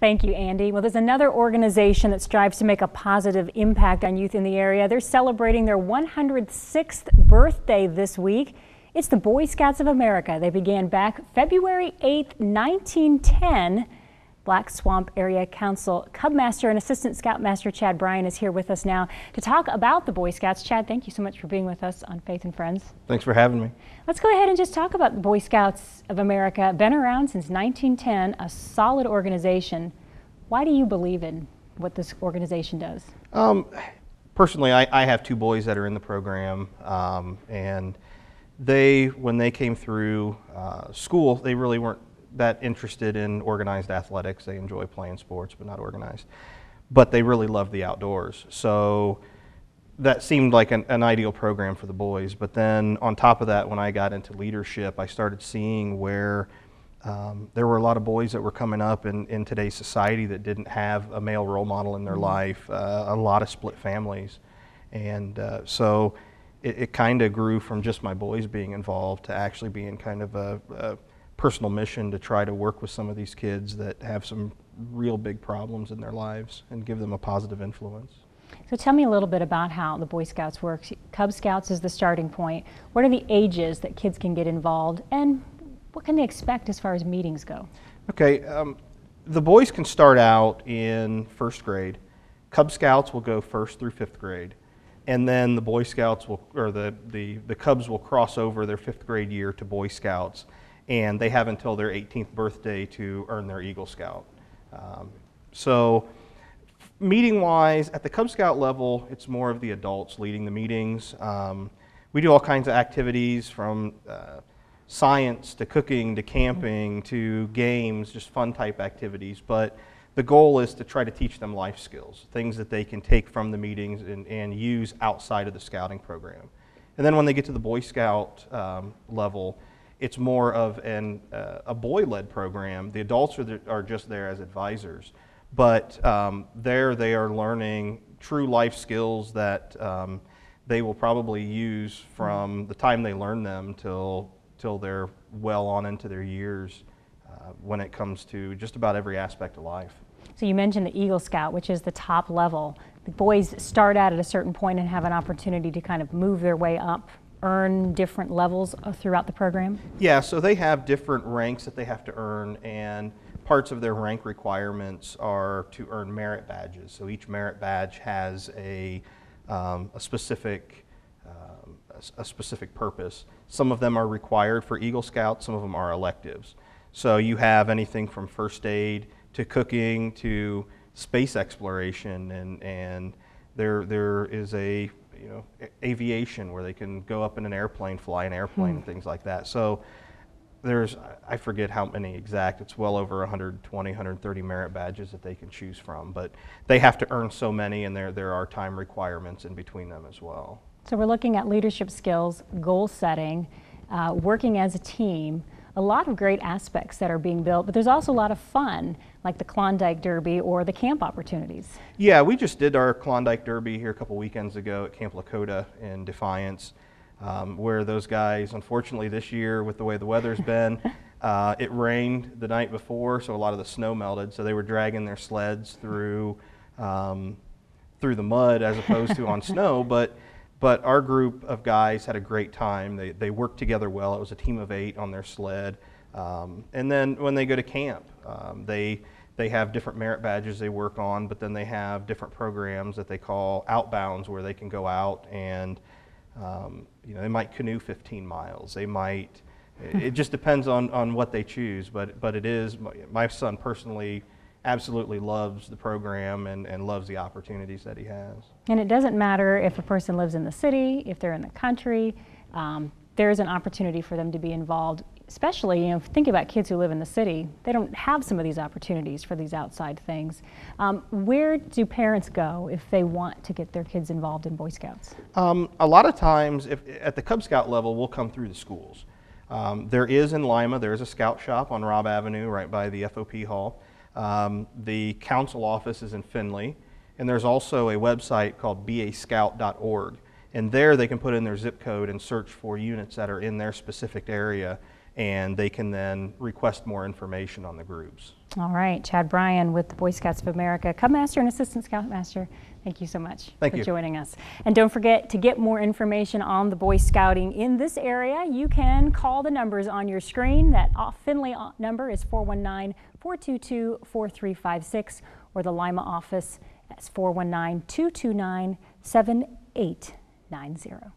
Thank you, Andy. Well, there's another organization that strives to make a positive impact on youth in the area. They're celebrating their 106th birthday this week. It's the Boy Scouts of America. They began back February 8, 1910. Black Swamp Area Council Cubmaster and Assistant Scoutmaster Chad Bryan is here with us now to talk about the Boy Scouts. Chad, thank you so much for being with us on Faith and Friends. Thanks for having me. Let's go ahead and just talk about the Boy Scouts of America. Been around since 1910, a solid organization. Why do you believe in what this organization does? Personally, I have two boys that are in the program, and when they came through school, they really weren't that interested in organized athletics. They enjoy playing sports, but not organized. But they really love the outdoors. So that seemed like an ideal program for the boys. But then on top of that, when I got into leadership, I started seeing where there were a lot of boys that were coming up in today's society that didn't have a male role model in their life, a lot of split families. And so it kind of grew from just my boys being involved to actually being kind of a personal mission to try to work with some of these kids that have some real big problems in their lives and give them a positive influence. So tell me a little bit about how the Boy Scouts works. Cub Scouts is the starting point. What are the ages that kids can get involved, and what can they expect as far as meetings go? Okay, the boys can start out in first grade. Cub Scouts will go first through fifth grade, and then the Boy Scouts will, or the Cubs will cross over their fifth grade year to Boy Scouts, and they have until their 18th birthday to earn their Eagle Scout. So meeting-wise, at the Cub Scout level, it's more of the adults leading the meetings. We do all kinds of activities, from science to cooking to camping to games, just fun-type activities. But the goal is to try to teach them life skills, things that they can take from the meetings and use outside of the scouting program. And then when they get to the Boy Scout level, it's more of a boy-led program. The adults are just there as advisors, but there they are learning true life skills that they will probably use from the time they learn them till they're well on into their years when it comes to just about every aspect of life. So you mentioned the Eagle Scout, which is the top level. The boys start out at a certain point and have an opportunity to kind of move their way up, earn different levels throughout the program? Yeah, so they have different ranks that they have to earn, and parts of their rank requirements are to earn merit badges. So each merit badge has a specific purpose. Some of them are required for Eagle Scouts, some of them are electives. So you have anything from first aid to cooking to space exploration, and there is a aviation, where they can go up in an airplane, fly an airplane, and things like that. So there's, I forget how many exact, it's well over 120, 130 merit badges that they can choose from, but they have to earn so many, and there are time requirements in between them as well. So we're looking at leadership skills, goal setting, working as a team, a lot of great aspects that are being built, but there's also a lot of fun, like the Klondike Derby or the camp opportunities. Yeah, we just did our Klondike Derby here a couple weekends ago at Camp Lakota in Defiance, where those guys, unfortunately this year with the way the weather's been, it rained the night before, so a lot of the snow melted, so they were dragging their sleds through the mud as opposed to on snow, but our group of guys had a great time. They worked together well. It was a team of 8 on their sled. And then when they go to camp, they have different merit badges they work on, but then they have different programs that they call outbounds, where they can go out and they might canoe 15 miles. They might, it just depends on what they choose, but it is, my son personally absolutely loves the program and loves the opportunities that he has. And it doesn't matter if a person lives in the city, if they're in the country, there's an opportunity for them to be involved, especially, if you think about kids who live in the city, they don't have some of these opportunities for these outside things. Where do parents go if they want to get their kids involved in Boy Scouts? A lot of times, at the Cub Scout level, we'll come through the schools. There is in Lima, there's a scout shop on Robb Avenue right by the FOP Hall. The council office is in Findlay, and there's also a website called beascout.org, and there they can put in their zip code and search for units that are in their specific area, and they can then request more information on the groups. All right, Chad Bryan with the Boy Scouts of America, Cubmaster and Assistant Scoutmaster, thank you so much for joining us. And don't forget, to get more information on the Boy Scouting in this area, you can call the numbers on your screen. That Findlay number is 419-422-4356, or the Lima office, that's 419-229-7890.